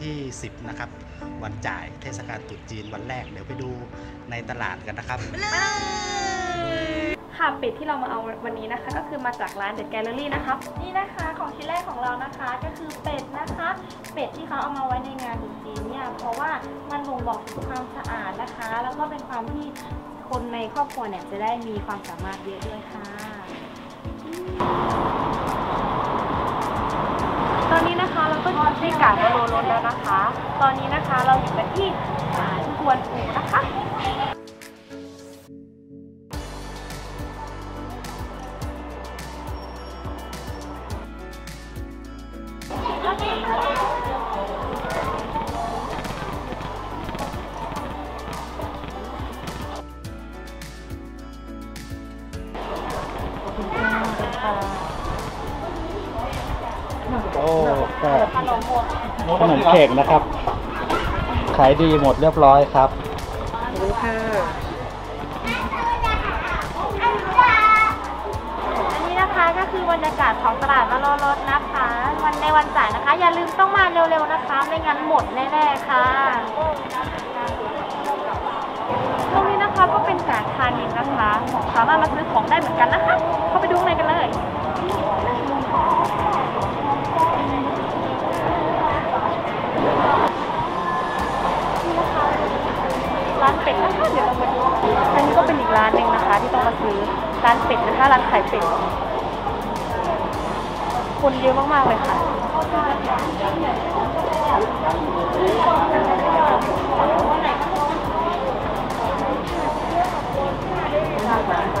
ที่10นะครับวันจ่ายเทศกาลตรุษจีนวันแรกเดี๋ยวไปดูในตลาดกันนะครับค่ะเป็ดที่เรามาเอาวันนี้นะคะก็คือมาจากร้านเดอะแกลเลอรี่นะคะนี่นะคะของชิ้นแรกของเรานะคะก็คือเป็ดนะคะเป็ดที่เขาเอามาไว้ในงานตรุษจีนเนี่ยเพราะว่ามันบ่งบอกถึงความสะอาดนะคะแล้วก็เป็นความที่คนในครอบครัวเนี่ยจะได้มีความสามารถเยอะด้วยค่ะตอนนี้นะคะเราก็ได้ไก่มาโรยรสแล้วนะคะตอนนี้นะคะเราอยู่กันที่ร้านกวนอูนะคะโอ้ก็ขนมเค้กนะครับขายดีหมดเรียบร้อยครับนี่ค่ะอันนี้นะคะก็คือบรรยากาศของตลาดมะโรรสนะคะวันในวันจ่ายนะคะอย่าลืมต้องมาเร็วๆนะคะไม่งั้นหมดแน่ๆค่ะตรงนี้นะคะก็เป็นการทานเองนะคะสามารถมาซื้อของได้เหมือนกันนะคะเข้าไปดูข้างในกันเลยร้านเป็ดนะคะเดี๋ยวเรามาดูอันนี้ก็เป็นอีกร้านหนึ่งนะคะที่ต้องมาซื้อร้านเป็ดนะคะร้านขายเป็ดคนเยอะมากๆเลยค่ะ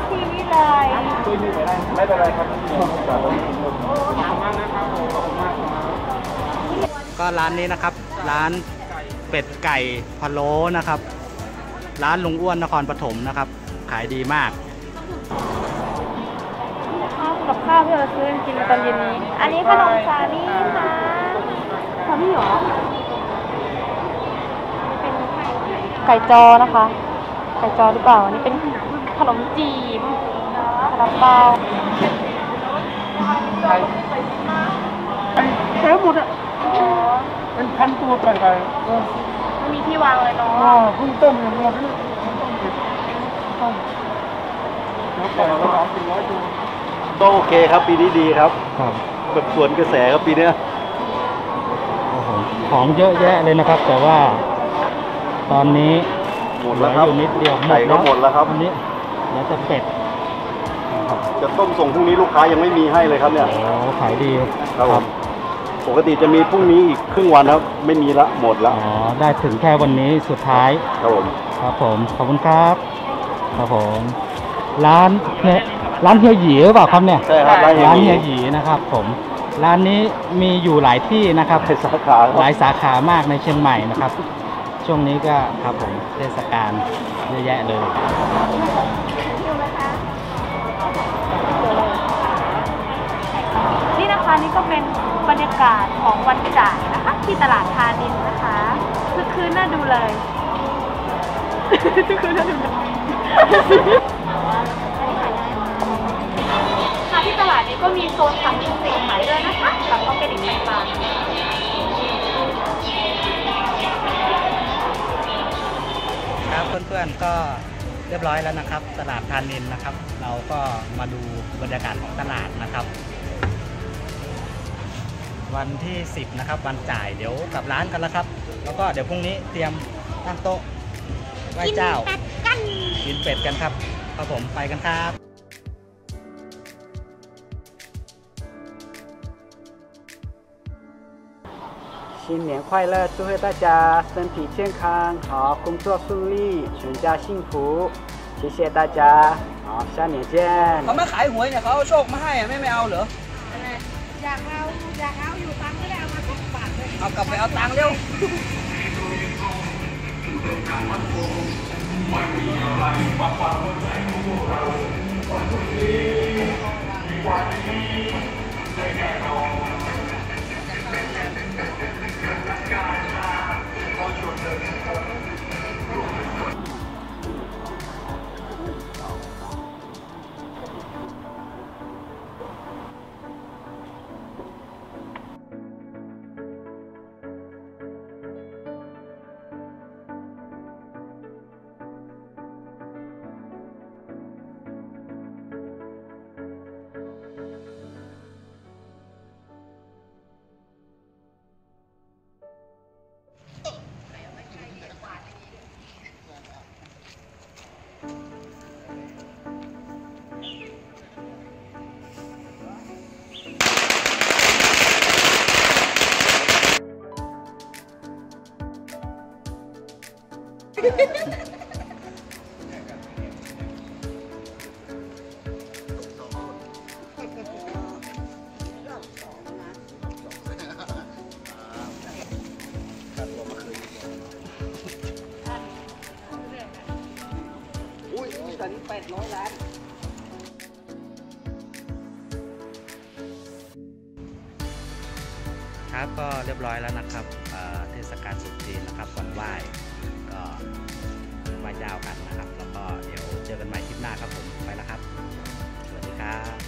ทีวิไลไม่เป็นไรครับก็ร้านนี้นะครับร้านเป็ดไก่พะโล้นะครับร้านลุงอ้วนนครปฐมนะครับขายดีมากกับข้าวที่เราซื้อกินตอนเย็นนี้อันนี้ขนมซาลี่ค่ะซาลี่หรอเป็นไก่จอนะคะไก่จอหรือเปล่านี่เป็นขนมจีบขนมเปาเท่าหมดอ่ะเป็นพันตัวไก่ไก่มีที่วางเลยเนาะเพิ่งต้มอย่างเดียวต้มแล้วแต่เราเอาเป็นร้อยตัวก็โอเคครับปีนี้ดีครับแบบสวนกระแสครับปีนี้ของเยอะแยะเลยนะครับแต่ว่าตอนนี้หมดแล้วครับนิดเดียวไก่ก็หมดแล้วครับอันนี้แล้วจะเป็ดจะต้มส่งพรุ่งนี้ลูกค้ายังไม่มีให้เลยครับเนี่ยขายดีครับปกติจะมีพรุ่งนี้อีกครึ่งวันครับไม่มีละหมดละอ๋อได้ถึงแค่วันนี้สุดท้ายครับผมครับผมขอบคุณครับครับผมร้านเฮียหยีหรือเปล่าครับเนี่ยใช่ครับร้านเฮียหยีนะครับผมร้านนี้มีอยู่หลายที่นะครับหลายสาขามากในเชียงใหม่นะครับช่วงนี้ก็ครับผมเทศกาลเยอะแยะเลยนี่นะคะนี่ก็เป็นบรรยากาศของวันจ่ายนะคะที่ตลาดธานินนะคะทุกคืนน่าดูเลยทุกคืนน่าดูค่ะที่ตลาดนี้ก็มีโซนขายของสิ่งใหม่ด้วยนะคะแบบก็เป็นอีกแบบบางครับเพื่อนๆก็เรียบร้อยแล้วนะครับตลาดธานินนะครับเราก็มาดูบรรยากาศของตลาดนะครับวันที่10นะครับวันจ่ายเดี๋ยวกลับร้านกันแล้วครับแล้วก็เดี๋ยวพรุ่งนี้เตรียมตั้งโต๊ะไหว้เจ้ากินเป็ดกันครับครับผมไปกันครับ新年快乐，祝贺大家身体健康，好，工作顺利，全家幸福，谢谢大家，好，下年见。เขามาขายหวยเนี่ยเขาเอาโชคมาให้อะไม่เอาเหรออยากเอาอยู่ตังค์ก็ได้เอามาทุกบาทเลยเอากลับไปเอาตังค์เร็ว 800 ล้านครับก็เรียบร้อยแล้วนะครับเทศกาลตรุษจีนนะครับวันไหว้ก็ไหว้เจ้ากันนะครับแล้วก็เดี๋ยวเจอกันใหม่คลิปหน้าครับผมไปแล้วครับสวัสดีครับ